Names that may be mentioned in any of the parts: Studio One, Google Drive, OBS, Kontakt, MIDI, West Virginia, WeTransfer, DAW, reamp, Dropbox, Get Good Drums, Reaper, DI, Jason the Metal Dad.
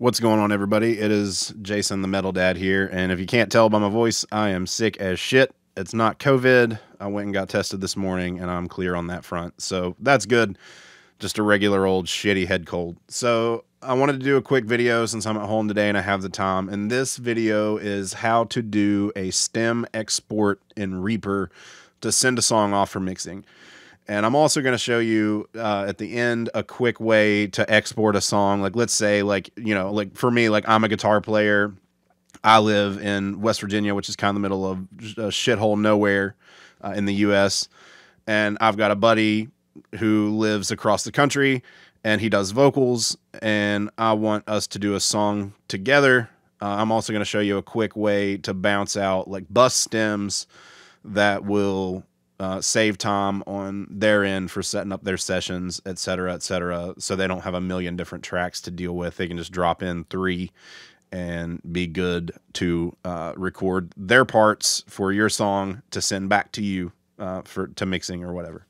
What's going on, everybody? It is Jason the Metal Dad here, and if you can't tell by my voice, I am sick as shit. It's not COVID. I went and got tested this morning, and I'm clear on that front, so that's good. Just a regular old shitty head cold. So I wanted to do a quick video since I'm at home today and I have the time, and this video is how to do a stem export in Reaper to send a song off for mixing. And I'm also going to show you at the end a quick way to export a song. Like, let's say, like, you know, like for me, like, I'm a guitar player. I live in West Virginia, which is kind of the middle of shithole nowhere in the U.S. And I've got a buddy who lives across the country, and he does vocals. And I want us to do a song together. I'm also going to show you a quick way to bounce out like bus stems that will save time on their end for setting up their sessions, et cetera, so they don't have a million different tracks to deal with. They can just drop in three and be good to record their parts for your song to send back to you to mixing or whatever.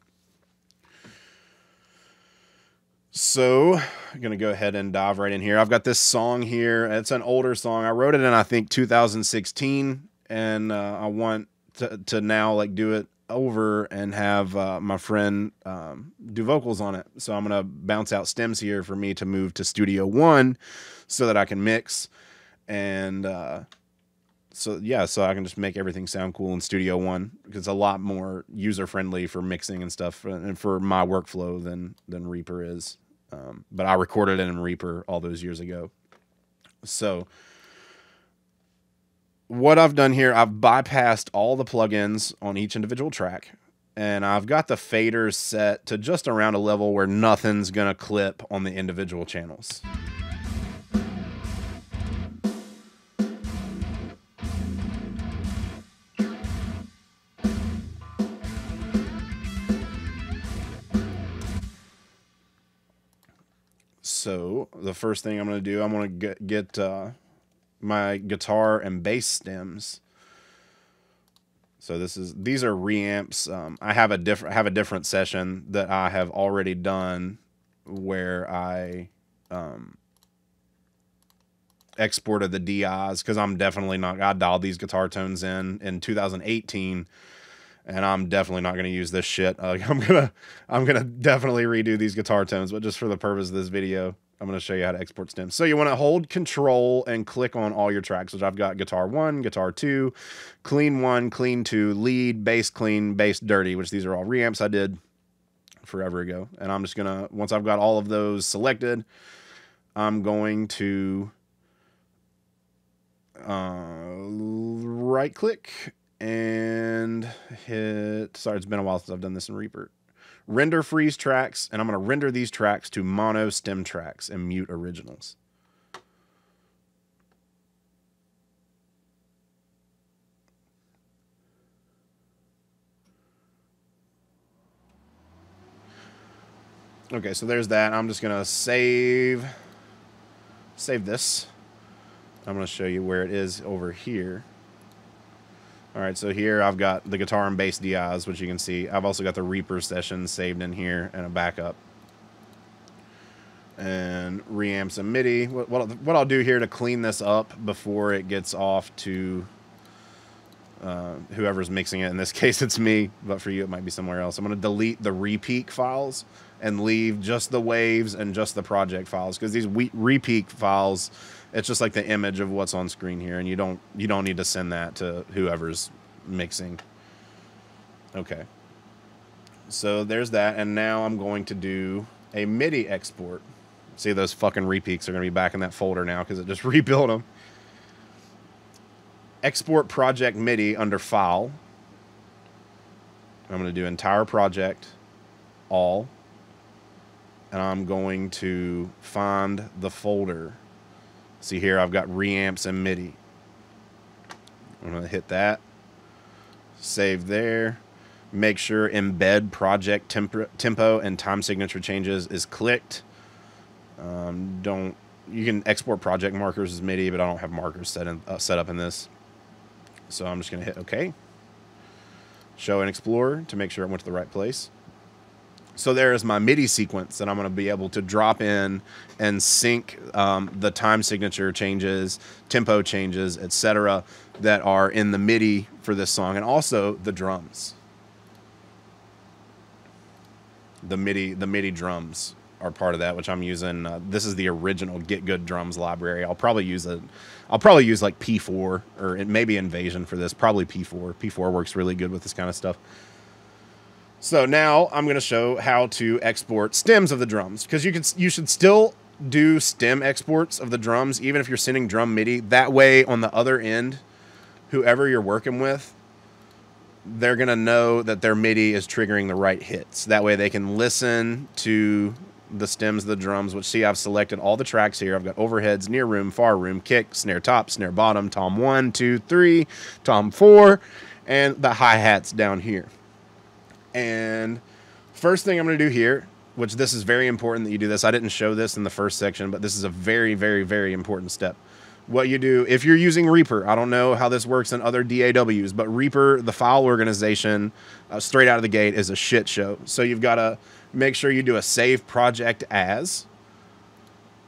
So I'm going to go ahead and dive right in here. I've got this song here. It's an older song. I wrote it in, I think, 2016, and I want to now, like, do it over and have my friend do vocals on it. So I'm going to bounce out stems here for me to move to Studio One so that I can mix. And so I can just make everything sound cool in Studio One, because it's a lot more user-friendly for mixing and stuff and for my workflow than Reaper is. But I recorded it in Reaper all those years ago. So what I've done here, I've bypassed all the plugins on each individual track, and I've got the faders set to just around a level where nothing's going to clip on the individual channels. So the first thing I'm going to do, I'm going to get my guitar and bass stems. So these are reamps. I have a different session that I have already done where I exported the DIs, because I'm definitely not, I dialed these guitar tones in 2018, and I'm definitely not going to use this shit. I'm gonna definitely redo these guitar tones, but just for the purpose of this video, I'm going to show you how to export stems. So you want to hold Control and click on all your tracks, which I've got guitar one, guitar two, clean one, clean two, lead, bass clean, bass dirty, which these are all reamps I did forever ago. And I'm just going to, once I've got all of those selected, I'm going to right click and hit, sorry, it's been a while since I've done this in Reaper. Render freeze tracks, and I'm going to render these tracks to mono stem tracks and mute originals. Okay, so there's that. I'm just going to save this. I'm going to show you where it is over here. All right, so here I've got the guitar and bass DIs, which you can see. I've also got the Reaper session saved in here and a backup. And reamps and MIDI. What I'll do here to clean this up before it gets off to whoever's mixing it. In this case, it's me, but for you, it might be somewhere else. I'm going to delete the repeak files and leave just the waves and just the project files, because these repeak files, it's just like the image of what's on screen here, and you don't need to send that to whoever's mixing. Okay. So there's that, and now I'm going to do a MIDI export. See, those fucking repeaks are going to be back in that folder now because it just rebuilt them. Export project MIDI under File. I'm going to do entire project, all, and I'm going to find the folder. See here, I've got reamps and MIDI. I'm going to hit that. Save there. Make sure embed project tempo and time signature changes is clicked. You can export project markers as MIDI, but I don't have markers set up in this. So I'm just going to hit OK. Show and explore to make sure it went to the right place. So there is my MIDI sequence that I'm going to be able to drop in and sync the time signature changes, tempo changes, etc. that are in the MIDI for this song, and also the drums. The MIDI drums are part of that, which I'm using. This is the original Get Good Drums library. I'll probably use like P4 or it may be Invasion for this. Probably P4. P4 works really good with this kind of stuff. So now I'm going to show how to export stems of the drums, because you should still do stem exports of the drums even if you're sending drum MIDI. That way on the other end, whoever you're working with, they're going to know that their MIDI is triggering the right hits. That way they can listen to the stems of the drums, which, see, I've selected all the tracks here. I've got overheads, near room, far room, kick, snare top, snare bottom, tom 1, 2, 3, tom 4, and the hi-hats down here. And first thing I'm going to do here, which this is very important that you do this. I didn't show this in the first section, but this is a very, very, very important step. What you do, if you're using Reaper, I don't know how this works in other DAWs, but Reaper, the file organization, straight out of the gate is a shit show. So you've got to make sure you do a save project as,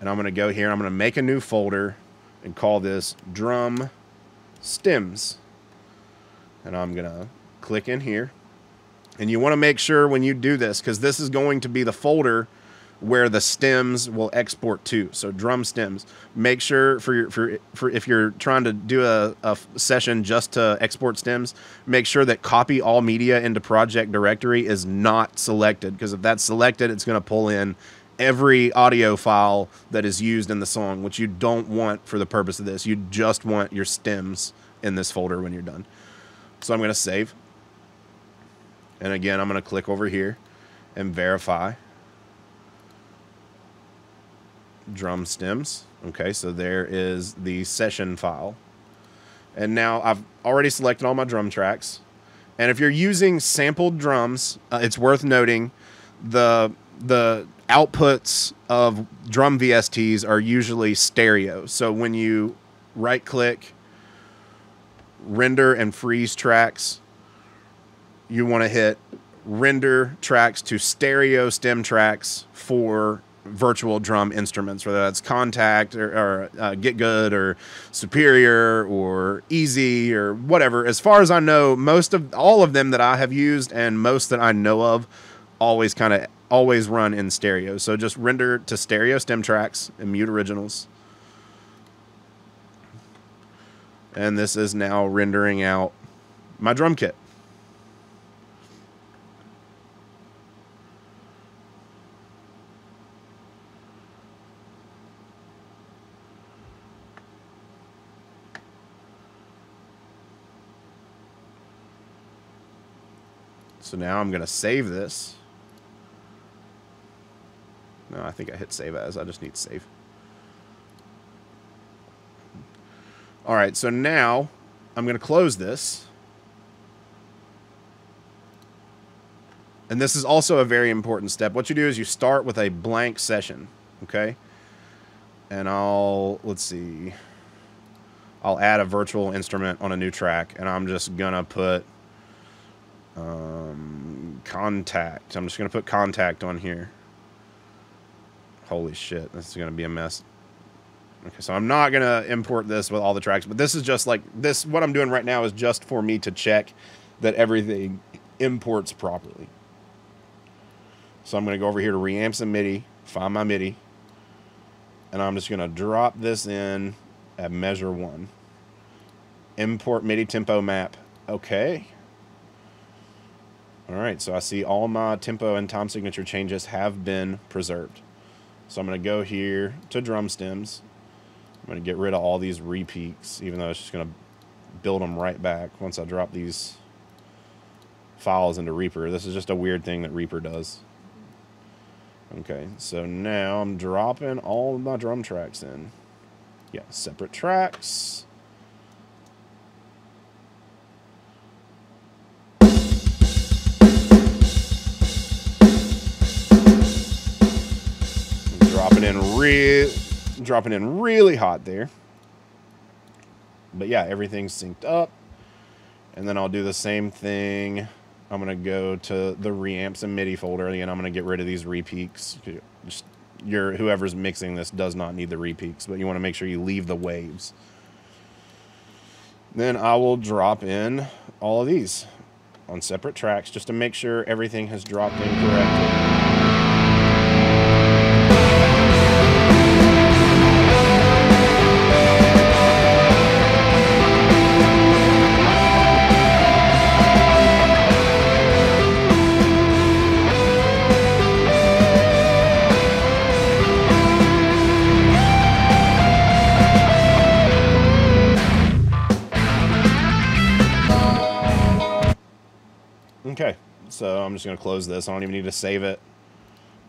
and I'm going to go here. I'm going to make a new folder and call this drum stems. And I'm going to click in here. And you want to make sure when you do this, because this is going to be the folder where the stems will export to. So drum stems. Make sure for if you're trying to do a session just to export stems, make sure that copy all media into project directory is not selected, because if that's selected, it's going to pull in every audio file that is used in the song, which you don't want for the purpose of this. You just want your stems in this folder when you're done. So I'm going to save. And again, I'm going to click over here and verify drum stems. Okay, so there is the session file. And now I've already selected all my drum tracks. And if you're using sampled drums, it's worth noting the outputs of drum VSTs are usually stereo. So when you right-click, render and freeze tracks, you want to hit render tracks to stereo stem tracks for virtual drum instruments, whether that's Kontakt or Get Good or Superior or Easy or whatever. As far as I know, all of them that I have used and most that I know of always run in stereo. So just render to stereo stem tracks and mute originals. And this is now rendering out my drum kit. So now I'm going to save this. No, I think I hit save as. I just need to save. All right, so now I'm going to close this. And this is also a very important step. What you do is you start with a blank session, okay? And I'll add a virtual instrument on a new track, and I'm just going to put Kontakt. I'm just going to put Kontakt on here. Holy shit, this is going to be a mess. Okay, so I'm not going to import this with all the tracks, but this is just like this. What I'm doing right now is just for me to check that everything imports properly. So I'm going to go over here to Reamps and MIDI, find my MIDI, and I'm just going to drop this in at measure 1. Import MIDI tempo map. Okay. All right, so I see all my tempo and time signature changes have been preserved. So I'm going to go here to drum stems. I'm going to get rid of all these repeats, even though it's just going to build them right back once I drop these files into Reaper. This is just a weird thing that Reaper does. Okay, so now I'm dropping all of my drum tracks in. Yeah, separate tracks. Dropping in really hot there. But yeah, everything's synced up. And then I'll do the same thing I'm going to go to the reamps and MIDI folder, and I'm going to get rid of these repeaks. Just whoever's mixing this does not need the repeaks, but you want to make sure you leave the waves. Then I will drop in all of these on separate tracks just to make sure everything has dropped in correctly. So I'm just going to close this. I don't even need to save it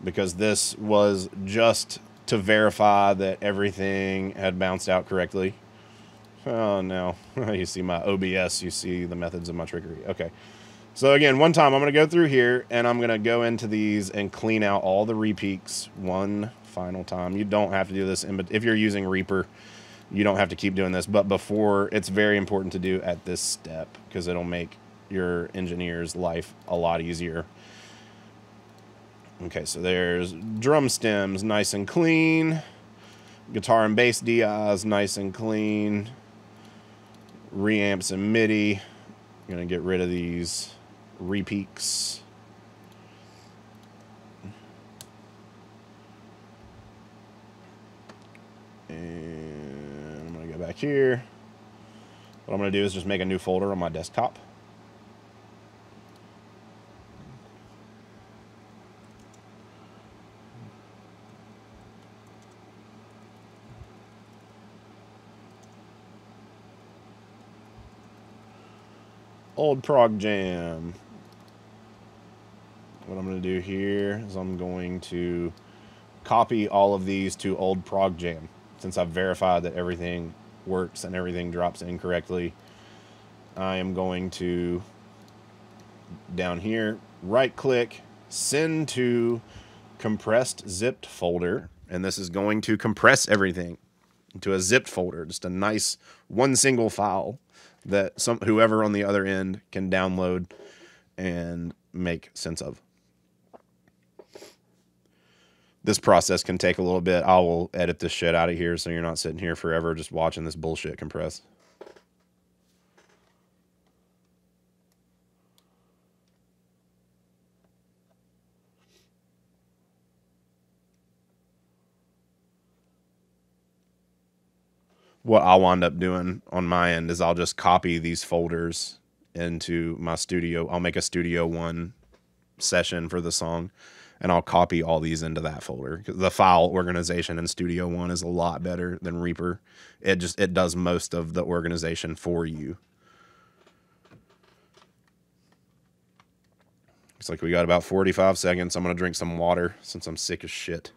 because this was just to verify that everything had bounced out correctly. Oh, no. You see my OBS. You see the methods of my trickery. Okay. So, again, one time I'm going to go through here, and I'm going to go into these and clean out all the repeaks one final time. You don't have to do this. If you're using Reaper, you don't have to keep doing this. But before, it's very important to do at this step because it'll make your engineer's life a lot easier. Okay, so there's drum stems, nice and clean. Guitar and bass DIs, nice and clean. Reamps and MIDI. I'm gonna get rid of these repeaks. And I'm gonna go back here. What I'm gonna do is just make a new folder on my desktop. Old prog jam. What I'm going to do here is I'm going to copy all of these to old prog jam since I've verified that everything works and everything drops in correctly. I am going to down here right click, send to compressed zipped folder, and this is going to compress everything into a zipped folder, just a nice one single file that whoever on the other end can download and make sense of. This process can take a little bit. I will edit this shit out of here so you're not sitting here forever just watching this bullshit compress. What I'll wind up doing on my end is I'll just copy these folders into my studio. I'll make a Studio One session for the song, and I'll copy all these into that folder. The file organization in Studio One is a lot better than Reaper. It does most of the organization for you. Looks like we got about 45 seconds. I'm going to drink some water since I'm sick as shit.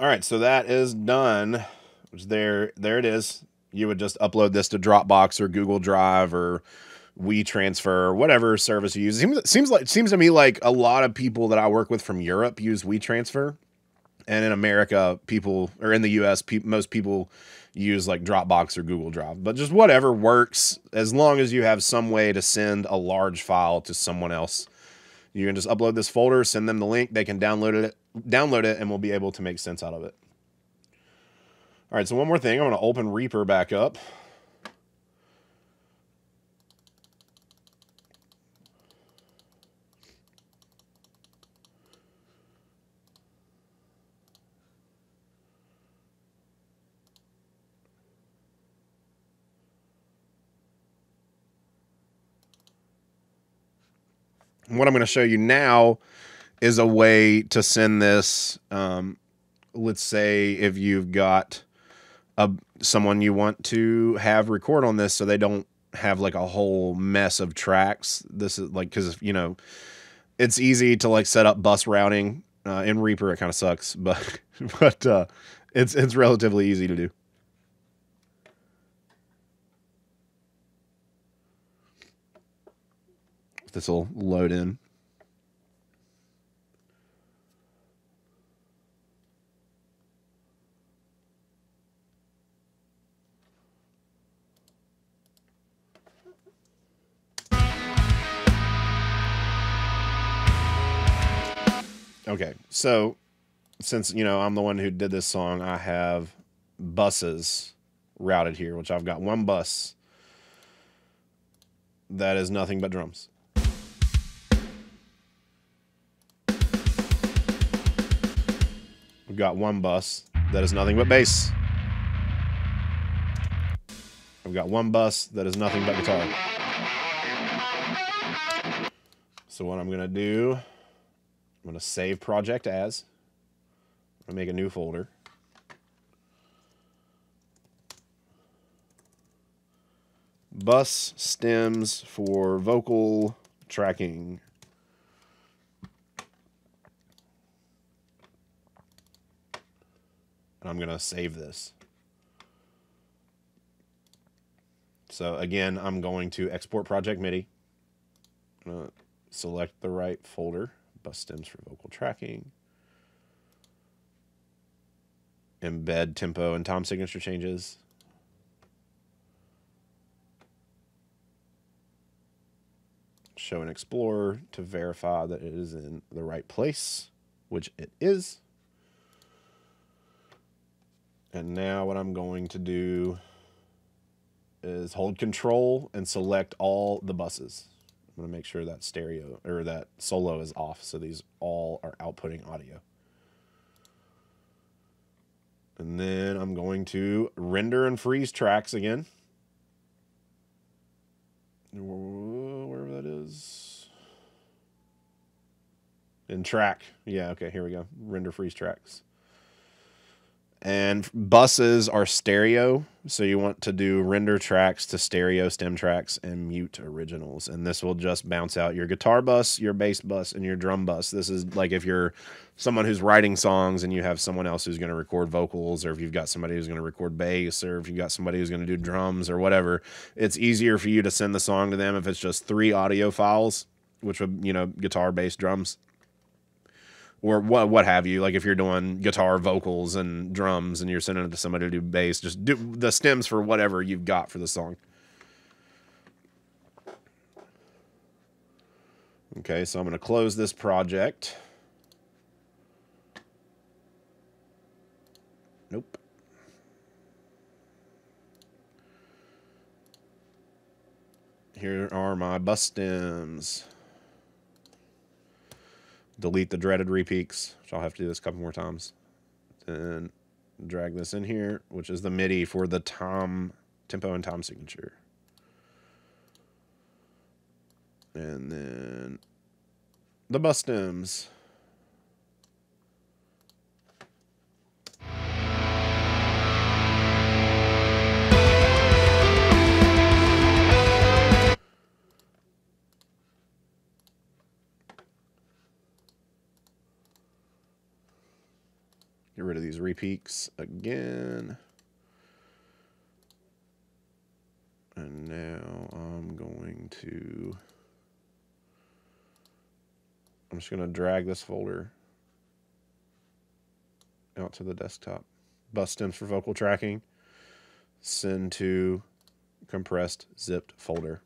All right, so that is done. There it is. You would just upload this to Dropbox or Google Drive or WeTransfer or whatever service you use. It seems to me like a lot of people that I work with from Europe use WeTransfer, and in America, in the US, most people use like Dropbox or Google Drive. But just whatever works, as long as you have some way to send a large file to someone else. You can just upload this folder, send them the link, they can download it, and we'll be able to make sense out of it. All right, so one more thing. I'm going to open Reaper back up. What I'm going to show you now is a way to send this. Let's say if you've got someone you want to have record on this so they don't have like a whole mess of tracks. This is like, because, you know, it's easy to like set up bus routing in Reaper. It kind of sucks, but It's relatively easy to do. This will load in. Okay, so since, you know, I'm the one who did this song, I have buses routed here, which I've got one bus that is nothing but drums. We've got one bus that is nothing but bass. I've got one bus that is nothing but guitar. So what I'm going to do, I'm going to save project as. I'm going to make a new folder. Bus stems for vocal tracking. And I'm going to save this. So again, I'm going to export project MIDI. I'm going to select the right folder, bus stems for vocal tracking. Embed tempo and time signature changes. Show an explorer to verify that it is in the right place, which it is. And now what I'm going to do is hold control and select all the buses. I'm going to make sure that stereo or that solo is off. So these all are outputting audio. And then I'm going to render and freeze tracks again. Wherever that is. In track. Yeah. Okay. Here we go. Render freeze tracks. And buses are stereo, so you want to do render tracks to stereo stem tracks and mute originals. And this will just bounce out your guitar bus, your bass bus, and your drum bus. This is like if you're someone who's writing songs and you have someone else who's going to record vocals, or if you've got somebody who's going to record bass, or if you've got somebody who's going to do drums or whatever. It's easier for you to send the song to them if it's just three audio files, which would, you know, guitar, bass, drums. Or what have you, like if you're doing guitar, vocals, and drums, and you're sending it to somebody to do bass, just do the stems for whatever you've got for the song. Okay, so I'm going to close this project. Nope. Here are my bus stems. Delete the dreaded repeaks, which I'll have to do this a couple more times. Then drag this in here, which is the MIDI for the time, tempo and time signature. And then the bus stems. Get rid of these repeaks again. And now I'm just going to drag this folder out to the desktop. Bus stems for vocal tracking. Send to compressed zipped folder.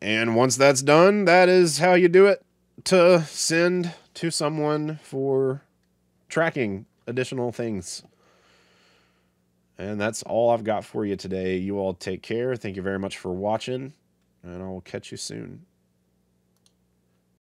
And once that's done, that is how you do it to send to someone for tracking additional things. And that's all I've got for you today. You all take care. Thank you very much for watching, and I'll catch you soon.